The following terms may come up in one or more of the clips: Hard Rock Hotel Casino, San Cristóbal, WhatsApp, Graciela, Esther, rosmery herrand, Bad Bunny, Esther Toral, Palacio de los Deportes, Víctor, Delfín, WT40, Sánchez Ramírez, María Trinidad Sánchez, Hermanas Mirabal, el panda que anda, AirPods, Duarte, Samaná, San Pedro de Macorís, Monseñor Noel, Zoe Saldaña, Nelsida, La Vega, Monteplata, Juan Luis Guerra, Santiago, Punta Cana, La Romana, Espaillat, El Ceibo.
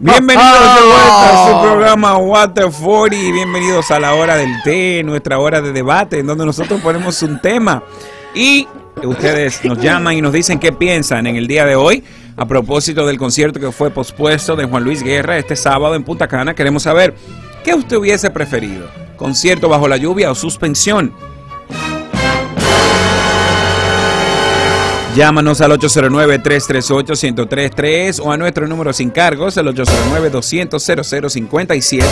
Bienvenidos de vuelta a su programa WT40 y bienvenidos a la hora del té, nuestra hora de debate, en donde nosotros ponemos un tema y ustedes nos llaman y nos dicen qué piensan en el día de hoy a propósito del concierto que fue pospuesto de Juan Luis Guerra este sábado en Punta Cana. Queremos saber qué usted hubiese preferido, concierto bajo la lluvia o suspensión. Llámanos al 809-338-1033 o a nuestro número sin cargos, al 809-200-0057.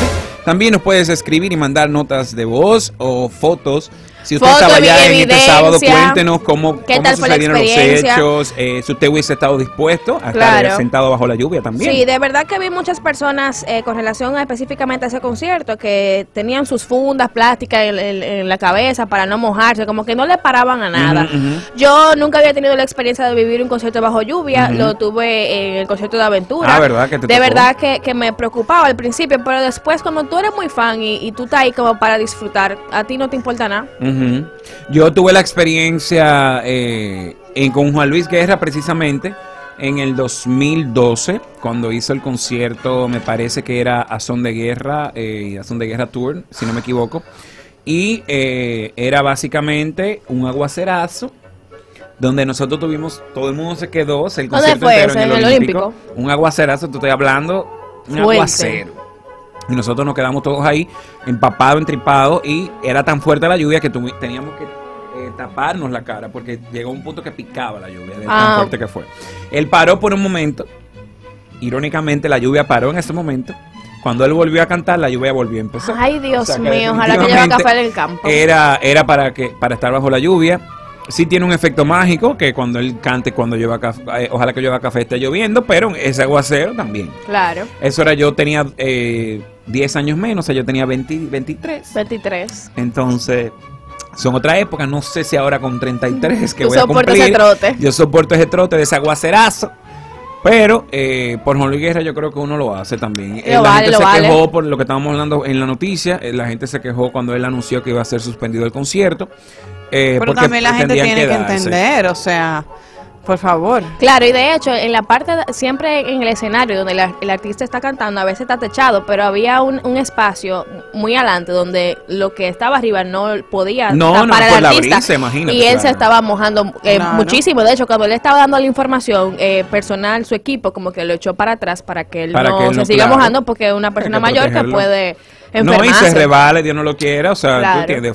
También nos puedes escribir y mandar notas de voz o fotos. Si usted estaba allá en este sábado, cuéntenos cómo sucedieron los hechos, si usted hubiese estado dispuesto a estar sentado bajo la lluvia también. Sí, de verdad que vi muchas personas con relación a, específicamente a ese concierto, que tenían sus fundas plásticas en la cabeza para no mojarse, como que no le paraban a nada. Yo nunca había tenido la experiencia de vivir un concierto bajo lluvia, lo tuve en el concierto de Aventura. Ah, ¿verdad? ¿Que te tocó? Verdad que me preocupaba al principio, pero después cuando tú eres muy fan y tú estás ahí como para disfrutar, a ti no te importa nada. Yo tuve la experiencia con Juan Luis Guerra precisamente en el 2012, cuando hizo el concierto, me parece que era A Son de Guerra, A Son de Guerra Tour, si no me equivoco, y era básicamente un aguacerazo, donde nosotros tuvimos, todo el mundo se quedó, el concierto entero en el Olímpico, un aguacerazo, te estoy hablando, un aguacero. Y nosotros nos quedamos todos ahí, empapados, entripados, y era tan fuerte la lluvia que teníamos que taparnos la cara, porque llegó un punto que picaba la lluvia, de tan fuerte que fue. Él paró por un momento, irónicamente la lluvia paró en ese momento. Cuando él volvió a cantar, la lluvia volvió a empezar. Ay, Dios mío, ojalá que lleve café en el campo. Era para estar bajo la lluvia. Sí tiene un efecto mágico, que cuando él cante, cuando lleva café, ojalá que lleva café, esté lloviendo, pero ese aguacero también. Claro. Eso era, yo tenía 10 años menos, o sea, yo tenía 23. 23. Entonces, son otra época, no sé si ahora con 33 que voy a cumplir. Yo soporto ese trote. Yo soporto ese trote de ese aguacerazo. Pero por Juan Luis Guerra yo creo que uno lo hace también. La gente se quejó por lo que estábamos hablando en la noticia. La gente se quejó cuando él anunció que iba a ser suspendido el concierto. Pero también la gente tiene que entender, o sea, por favor. Claro, y de hecho, en la parte, siempre en el escenario donde el artista está cantando, a veces está techado, pero había un espacio muy adelante donde lo que estaba arriba no podía tapar al artista. Y él se estaba mojando muchísimo. De hecho, cuando él estaba dando la información personal, su equipo como que lo echó para atrás para que él no se siga mojando, porque una persona mayor que puede enfermarse. No, y se rebale, Dios no lo quiera, o sea, tú entiendes,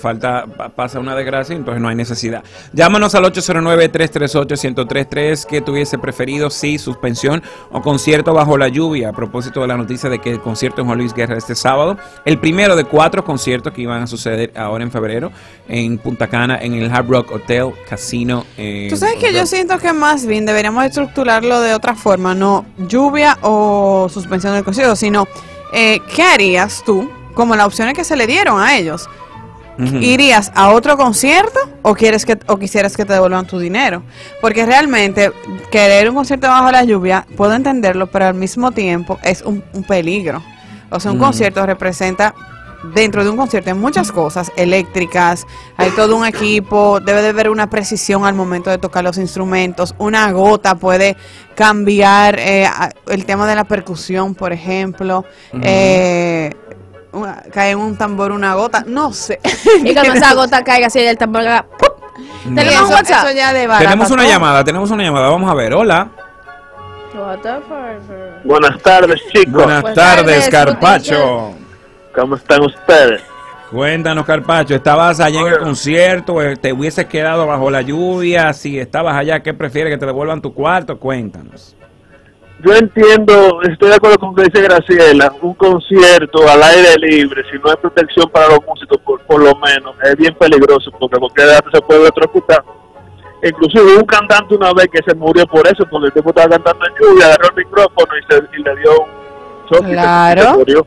pasa una desgracia, entonces no hay necesidad. Llámanos al 809-338-1033, que tuviese preferido, sí, suspensión o concierto bajo la lluvia, a propósito de la noticia de que el concierto de Juan Luis Guerra este sábado, el primero de 4 conciertos que iban a suceder ahora en febrero, en Punta Cana, en el Hard Rock Hotel Casino. Tú sabes que yo siento que más bien deberíamos estructurarlo de otra forma, no lluvia o suspensión del concierto, sino ¿qué harías tú? Como las opciones que se le dieron a ellos. ¿Irías a otro concierto o quisieras que te devuelvan tu dinero? Porque realmente querer un concierto bajo la lluvia puedo entenderlo, pero al mismo tiempo es un peligro. O sea, un concierto representa, dentro de un concierto hay muchas cosas eléctricas, hay todo un equipo, debe de haber una precisión al momento de tocar los instrumentos, una gota puede cambiar el tema de la percusión, por ejemplo, cae en un tambor una gota, no sé. Y cuando esa gota caiga así el tambor, tenemos un WhatsApp. Eso ya de barata, tenemos una llamada, vamos a ver, hola. Buenas tardes, chicos. Buenas tardes, Carpacho. ¿Cómo están ustedes? Cuéntanos, Carpacho, ¿estabas allá en el concierto? ¿Te hubieses quedado bajo la lluvia? Si estabas allá, ¿qué prefieres, que te devuelvan tu cuarto? Cuéntanos. Yo entiendo, estoy de acuerdo con lo que dice Graciela, un concierto al aire libre, si no hay protección para los músicos, por lo menos, es bien peligroso, porque a cualquier edad se puede electrocutar. Inclusive un cantante una vez que se murió por eso, porque el tipo estaba cantando en lluvia, agarró el micrófono y le dio un choque y se murió.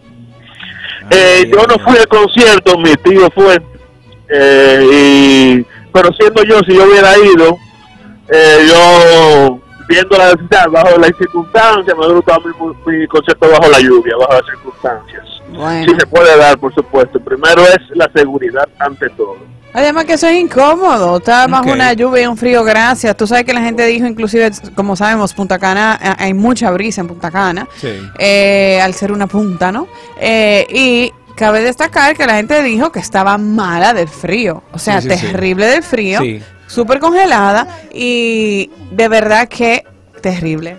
Yo no fui al concierto, mi tío fue, pero siendo yo, si yo hubiera ido, yo... viendo la necesidad, bajo las circunstancias, me ha gustado mi concierto bajo la lluvia, bajo las circunstancias. Bueno. Sí se puede dar, por supuesto. Primero es la seguridad ante todo. Además que eso es incómodo, está más una lluvia y un frío, gracias. Tú sabes que la gente dijo, inclusive, como sabemos, Punta Cana, hay mucha brisa en Punta Cana, al ser una punta, ¿no? Y cabe destacar que la gente dijo que estaba mala del frío, o sea, terrible del frío, súper congelada y de verdad que terrible.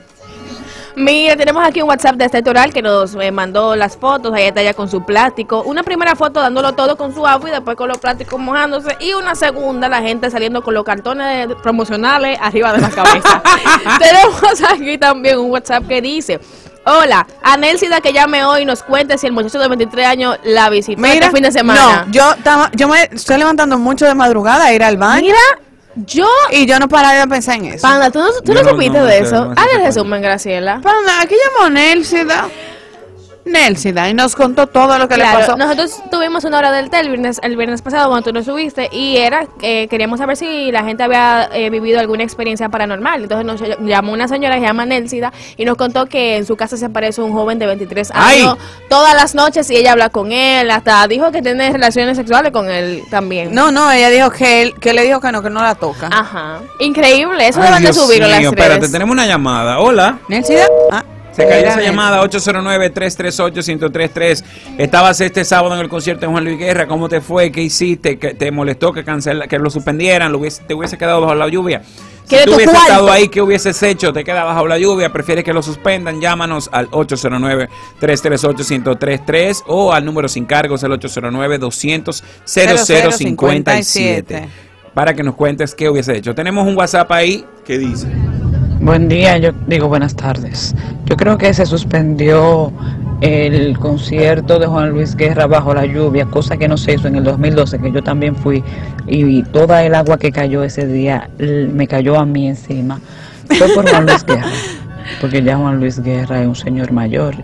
Mira, tenemos aquí un WhatsApp de Esther Toral que nos mandó las fotos. Ahí está ella con su plástico. Una primera foto dándolo todo con su agua y después con los plásticos mojándose. Y una segunda, la gente saliendo con los cartones promocionales arriba de la cabeza. Tenemos aquí también un WhatsApp que dice: hola, a Nelsida que llame hoy y nos cuente si el muchacho de 23 años la visitó este fin de semana. No, yo me estoy levantando mucho de madrugada a ir al baño. Mira. Yo no paraba de pensar en eso. Panda, ¿tú no supiste de eso? Haz el resumen, Graciela. Panda, aquí llamó Nelsida. Nelsida, y nos contó todo lo que le pasó. Nosotros tuvimos una hora del té el viernes pasado cuando tú nos subiste y era queríamos saber si la gente había vivido alguna experiencia paranormal. Entonces nos llamó una señora que se llama Nelsida y nos contó que en su casa se aparece un joven de 23 años todas las noches y ella habla con él, hasta dijo que tiene relaciones sexuales con él también. No, ella dijo que él le dijo que no la toca. Ajá. Increíble, eso deben de subirlo a las redes. Espérate, tenemos una llamada. Hola. Nelsida. Se cayó esa llamada, 809-338-1033. Estabas este sábado en el concierto de Juan Luis Guerra. ¿Cómo te fue? ¿Qué hiciste? ¿Qué te molestó que lo suspendieran? ¿Te hubiese quedado bajo la lluvia? Si tú hubieses estado ahí, ¿qué hubieses hecho? ¿Te quedas bajo la lluvia? ¿Prefieres que lo suspendan? Llámanos al 809-338-1033 o al número sin cargos, el 809-200-0057. Para que nos cuentes qué hubiese hecho. Tenemos un WhatsApp ahí que dice... Buen día, buenas tardes. Yo creo que se suspendió el concierto de Juan Luis Guerra bajo la lluvia, cosa que no se hizo en el 2012, que yo también fui, y toda el agua que cayó ese día me cayó a mí encima. Fue por Juan Luis Guerra, porque ya Juan Luis Guerra es un señor mayor,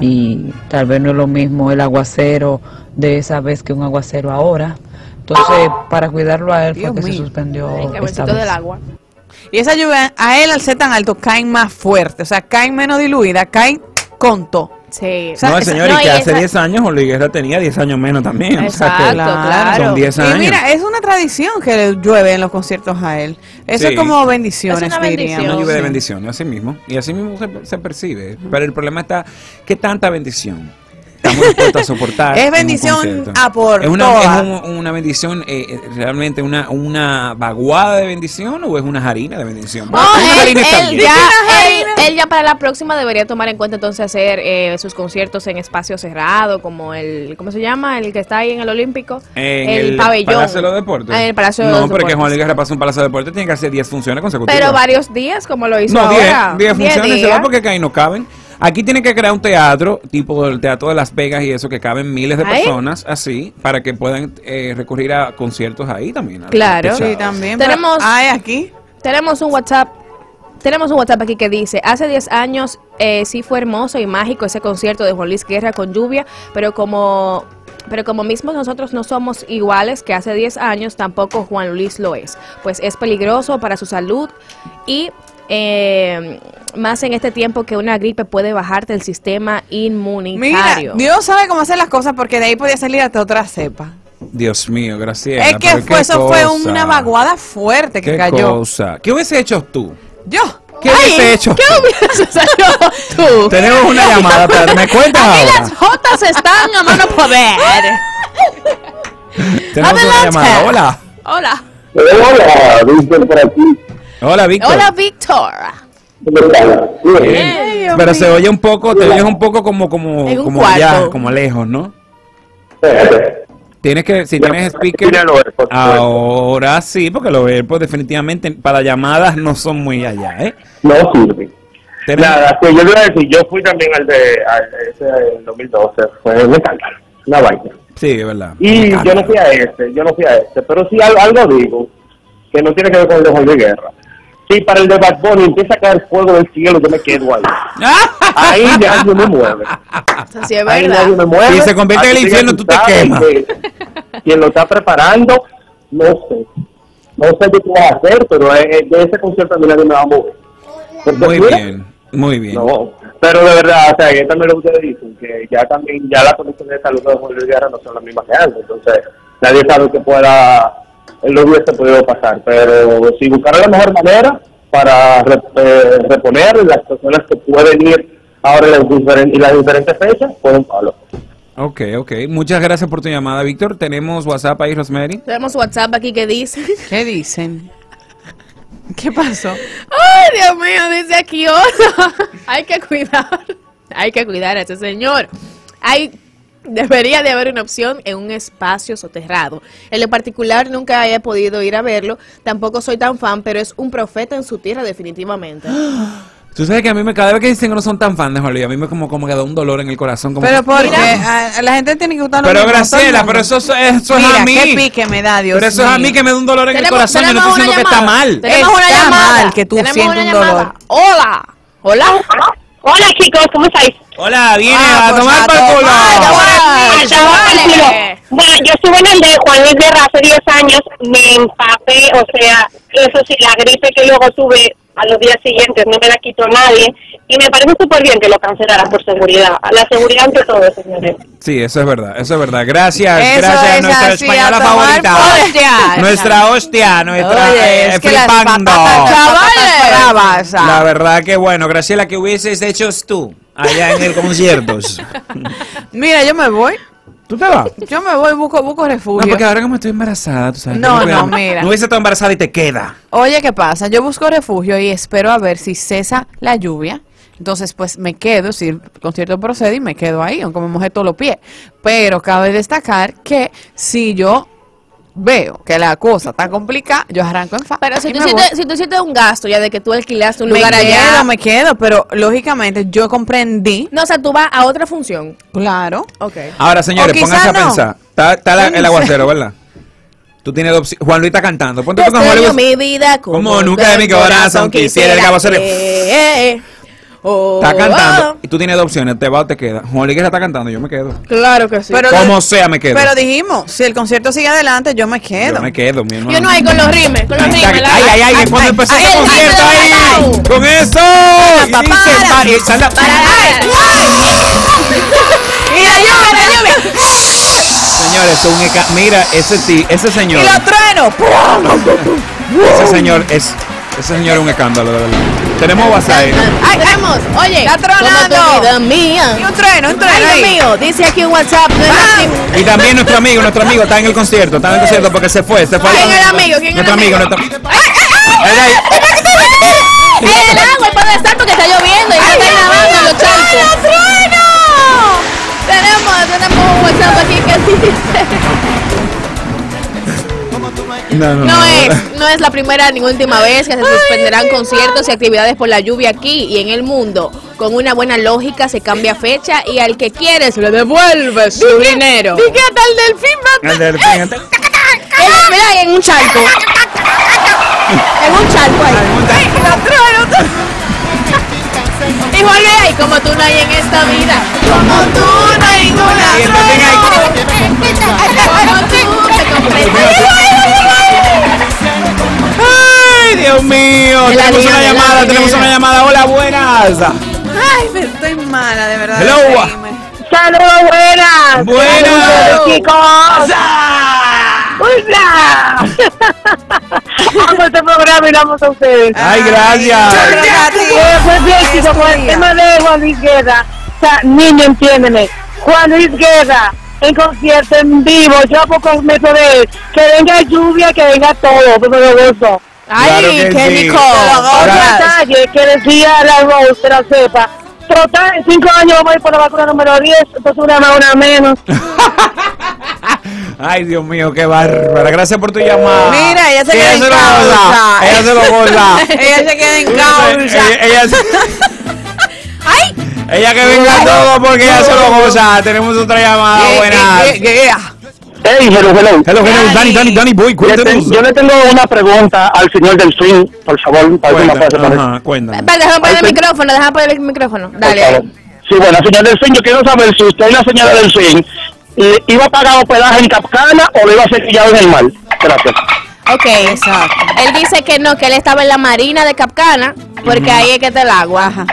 y tal vez no es lo mismo el aguacero de esa vez que un aguacero ahora. Entonces, para cuidarlo a él fue que se suspendió esta vez. Del agua. Y esa lluvia, a él al ser tan alto, caen más fuerte, o sea, caen menos diluida, caen conto. Sí. O sea, no, señor, y que hace 10 años Juan Luis Guerra tenía 10 años menos también. Exacto, o sea que claro. Son 10 años. Y mira, es una tradición que le llueve en los conciertos a él. Eso es como bendiciones, es una bendición, una lluvia de bendiciones, así mismo. Y así mismo se percibe. Pero el problema está, ¿qué tanta bendición? Estamos dispuestos a soportar. Es bendición a por todas. ¿Es una bendición realmente una vaguada de bendición o es una harina de bendición? Oh, él ya para la próxima debería tomar en cuenta entonces hacer sus conciertos en espacio cerrado, como el, ¿cómo se llama? El que está ahí en el Olímpico. En el pabellón. Palacio de los Deportes. En el Palacio de los Deportes. No, porque Juan Luis Guerra pasa un Palacio de Deportes, tiene que hacer 10 funciones consecutivas. Pero varios días, como lo hizo ahora. 10 funciones, se va porque ahí no caben. Aquí tiene que crear un teatro, tipo el Teatro de Las Vegas y eso, que caben miles de personas así, para que puedan recurrir a conciertos ahí también. Claro, sí, también. Tenemos un WhatsApp aquí que dice, hace 10 años sí fue hermoso y mágico ese concierto de Juan Luis Guerra con lluvia, pero como mismos nosotros no somos iguales que hace 10 años, tampoco Juan Luis lo es, pues es peligroso para su salud y... más en este tiempo que una gripe puede bajarte el sistema inmunitario. Mira, Dios sabe cómo hacer las cosas porque de ahí podía salir hasta otra cepa. Dios mío, Graciela. Es que eso fue una vaguada fuerte que cayó. ¿Qué hubiese hecho tú? ¿Yo? ¿Qué hubiese hecho tú? Tenemos una llamada, pero me cuentas ahora. Aquí las jotas están a mano poder. Tenemos una llamada. Hola. Hola. Hola, Víctor por aquí. Hola, Víctor. Hola, Víctor. Bien. Pero se oye un poco, te oyes un poco como allá, como lejos, ¿no? Tienes que, si tienes speaker, ahora sí, porque los AirPods definitivamente para llamadas no son muy allá, ¿eh? No sirven. Nada, yo le voy a decir, yo fui también al 2012, fue un escándalo, una vaina. Sí, es verdad. Y yo no fui a este, pero sí algo digo, que no tiene que ver con el de Juan Luis Guerra. Sí, para el de Bad Bunny empieza a caer fuego del cielo, yo me quedo ahí. Ahí nadie me mueve. Sí, es verdad. Ahí nadie me mueve. Si se convierte en el infierno, tú te quemas. Quien lo está preparando, no sé qué va a hacer, pero de ese concierto a mí nadie me va a mover. Porque, muy bien. Muy bien. No, pero de verdad, o sea, y también lo que ustedes dicen, que ya también ya las condiciones de salud de Juan Luis Guerra no son las mismas que antes, entonces nadie sabe que pueda, lo hubiese podido pasar, pero si buscaran la mejor manera para reponer las personas que pueden ir ahora en las diferentes fechas, pueden hablar. Ok, ok. Muchas gracias por tu llamada, Víctor. ¿Tenemos WhatsApp ahí, Rosemary? Tenemos WhatsApp aquí, ¿qué dicen? ¿Qué dicen? ¿Qué pasó? Ay, Dios mío, dice aquí otro. Hay que cuidar a ese señor. Debería de haber una opción en un espacio soterrado. En lo particular nunca haya podido ir a verlo, tampoco soy tan fan, pero es un profeta en su tierra definitivamente. Tú sabes que a mí cada vez que dicen que no son tan fan de Juan Luis, a mí me como que da un dolor en el corazón. Como pero que, porque a la gente tiene que gustar los. Pero Graciela, pero eso mira, es a mí. Qué pique me da, Dios pero eso mío. Es a mí que me da un dolor en el corazón. Yo no estoy diciendo que está mal. Tenemos una llamada. Mal que tú sientas un dolor. Hola. Hola. Hola chicos, ¿cómo estáis? Hola, viene a tomar por culo. Bueno, yo estuve en el de Juan Luis Guerra hace 10 años, me empapé, o sea, eso sí, la gripe que luego tuve a los días siguientes no me la quitó nadie, y me parece súper bien que lo cancelaran por seguridad, la seguridad ante todo, señores. Sí, eso es verdad, eso es verdad. Gracias, eso gracias es a nuestra española a favorita. Hostia, nuestra hostia, nuestra oye, flipando. La verdad que bueno, Graciela, ¿qué hubieses hecho tú allá en el conciertos? Mira, yo me voy. ¿Tú te vas? Yo me voy, busco refugio. No, porque ahora como estoy embarazada, tú sabes. No, no, mira. No hubiese estado embarazada y te queda. Oye, ¿qué pasa? Yo busco refugio y espero a ver si cesa la lluvia. Entonces, pues me quedo, si el concierto procede y me quedo ahí, aunque me moje todos los pies. Pero cabe destacar que si yo veo que la cosa está complicada, yo arranco en fa. Pero si tú hiciste un gasto ya de que tú alquilaste un lugar allá. Me quedo, pero lógicamente yo comprendí. No, o sea, tú vas a otra función. Claro. Okay. Ahora, señores, pónganse a pensar. Está el aguacero, ¿verdad? Tú tienes dos opciones. Juan Luis está cantando. Ponte con Juan Luis. Mi vida como nunca de mi corazón quisiera el aguacero. Está cantando y tú tienes dos opciones, te vas o te quedas. Juan Luis Guerra está cantando, yo me quedo. Claro que sí. Pero como sea, me quedo. Pero dijimos, si el concierto sigue adelante, yo me quedo. Yo me quedo, mi hermano. Yo no hay con los rimes, con los rimes. Ay, cuando empezó el concierto ahí, con eso. Y dice, Mario, salta. Y la lluvia, la lluvia. Señores, mira, ese señor. Y los truenos. Ese señor es un escándalo, de verdad. Tenemos WhatsApp. Ay, vamos. Oye, está tronando. Vida mía. Y un trueno ahí. Mío. Dice aquí un WhatsApp. Y también nuestro amigo está en el concierto. Está en el concierto porque se fue. ¿Quién es el amigo? Nuestro amigo. ¡Ay! El agua, para estar porque está lloviendo y está grabando los charcos. ¡El trueno! Tenemos un WhatsApp aquí que dice. No es la primera ni última vez que se suspenderán conciertos y actividades por la lluvia aquí y en el mundo. Con una buena lógica se cambia fecha y al que quiere se le devuelve su dinero. Dije hasta el Delfín. Mira, en un charco. En un charco ahí. Y Juan Luis, como tú no hay en esta vida. Como tú no hay ninguna. Como tú te comprendes. ¡Ay, Dios mío! Tenemos una llamada. ¡Hola, buenas! ¡Ay, me estoy mala, de verdad! ¡Hello! ¡Saludos, buenas! ¡Buenas, chicos! ¡Hola! Amo este programa y lo amo a ustedes. ¡Ay, gracias! Pues bien, chicos, con el tema de Juan Luis Guerra. O sea, niño, entiéndeme. Juan Luis Guerra. En concierto, en vivo, yo a pocos metros de él. Que venga lluvia, que venga todo, pero me lo gozo. Ay, qué rico. Otra calle que decía la Rose, que la sepa. Total, en 5 años vamos a ir por la vacuna número 10, entonces una más, una menos. Ay, Dios mío, qué bárbara. Gracias por tu llamada. Mira, ella se queda en casa. Ella se lo goza. Ella se queda en casa. ¡Ay! Ella que venga todo porque ya se lo goza. Tenemos otra llamada, buenas. Hey, hello. Dani, voy, cuéntanos. Yo le tengo una pregunta al señor del swing, por favor. Cuéntame. Déjame poner el micrófono, Dale. Sí, bueno, señor del swing, yo quiero saber si usted y la señora del swing iba a pagar hospedaje en Capcana o lo iba a hacer pillado en el mar. Gracias. Ok, exacto. Él dice que no, que él estaba en la marina de Capcana porque ahí es que está el agua. Ajá.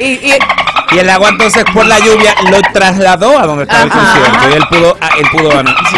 Y el agua entonces por la lluvia lo trasladó a donde estaba el concierto y él pudo ganar. Sí.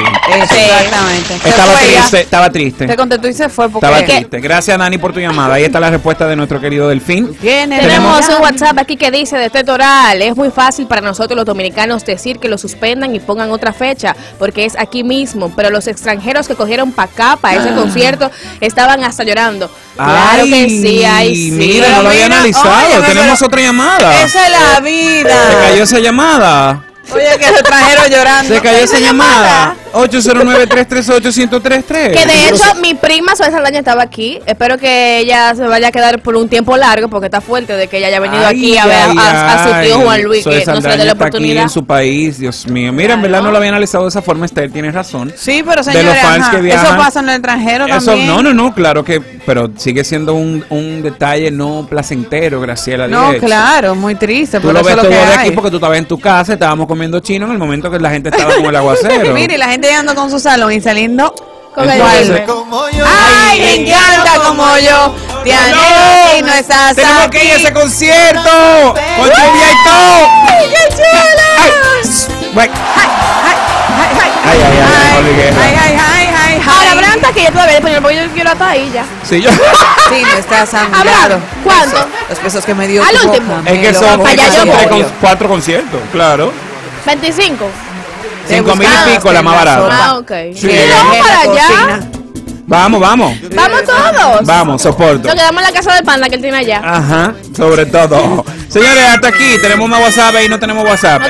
Exactamente. Estaba triste. Se contentó y se fue. Estaba triste. Gracias, Nani, por tu llamada. Ahí está la respuesta de nuestro querido Delfín. Tenemos un WhatsApp aquí que dice de este toral. Es muy fácil para nosotros los dominicanos decir que lo suspendan y pongan otra fecha porque es aquí mismo. Pero los extranjeros que cogieron para acá, para ese concierto, estaban hasta llorando. Claro que sí, ahí sí. Mira, no lo había analizado. Tenemos otra llamada. Esa es la vida. Se cayó esa llamada. Oye, que se trajeron llorando. Se cayó esa llamada. 809-338-1033. Que de hecho mi prima Zoe Saldaña estaba aquí. Espero que ella se vaya a quedar por un tiempo largo, porque está fuerte de que ella haya venido aquí a ver a su tío Juan Luis, que no se le dé la oportunidad. Aquí en su país, Dios mío. Mira, en verdad no lo había analizado de esa forma, Esther, tienes razón. Sí, pero señores, de los fans que viajan, eso pasa en el extranjero también. No, claro que, pero sigue siendo un detalle no placentero, Graciela. No, claro, muy triste. Tú lo ves todo de aquí porque tú estabas en tu casa, estábamos comiendo chino en el momento que la gente estaba con el aguacero. Mira, y la gente llegando con su salón y saliendo con el ay, me encanta como yo te anhelo y no estás tenemos aquí. Que ir a ese concierto con lluvia y todo. Ay, qué chulo. Ahora Branta, que yo todavía el español, porque yo quiero hasta ahí ya. Sí, yo. Sí, me estás hablando. ¿Cuánto? Los pesos que me dio. Al último. Es que son 4 conciertos, claro. 25. 5.000 y pico la más barata. Okay. Sí. Vamos para allá. Vamos. Vamos todos. Vamos, soporto. Nos quedamos en la casa de panda que él tiene allá. Ajá, sobre todo. Señores, hasta aquí tenemos una WhatsApp y no tenemos WhatsApp.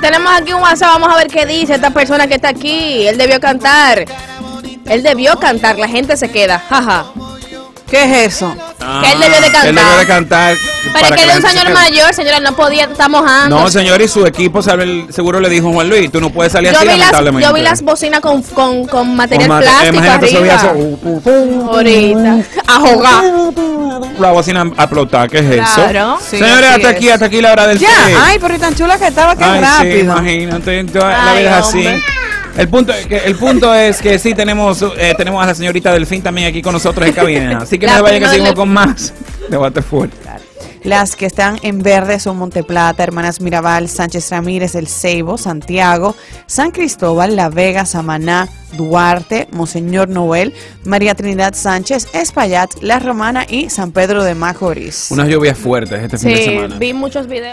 Tenemos aquí un WhatsApp, vamos a ver qué dice esta persona que está aquí. Él debió cantar. La gente se queda. Jaja. ¿Qué es eso? Que él debió de cantar. Para que era un señor mayor, señora, no podía, está mojando. No, señor, y su equipo seguro le dijo Juan Luis, tú no puedes salir así, lamentablemente. Yo vi las bocinas con material plástico arriba. Ahorita, a jugar. La bocina a explotar, ¿qué es eso? Claro. Señores, hasta aquí la hora del cine. Ay, pero tan chula que estaba, que rápido. Sí, imagínate, la vida es así. El punto es que sí tenemos a la señorita Delfín también aquí con nosotros en cabina. Así que no se vayan, que seguimos con más de Waterford. Las que están en verde son Monteplata, Hermanas Mirabal, Sánchez Ramírez, El Ceibo, Santiago, San Cristóbal, La Vega, Samaná, Duarte, Monseñor Noel, María Trinidad Sánchez, Espaillat, La Romana y San Pedro de Macorís. Unas lluvias fuertes este fin de semana. Sí, vi muchos videos.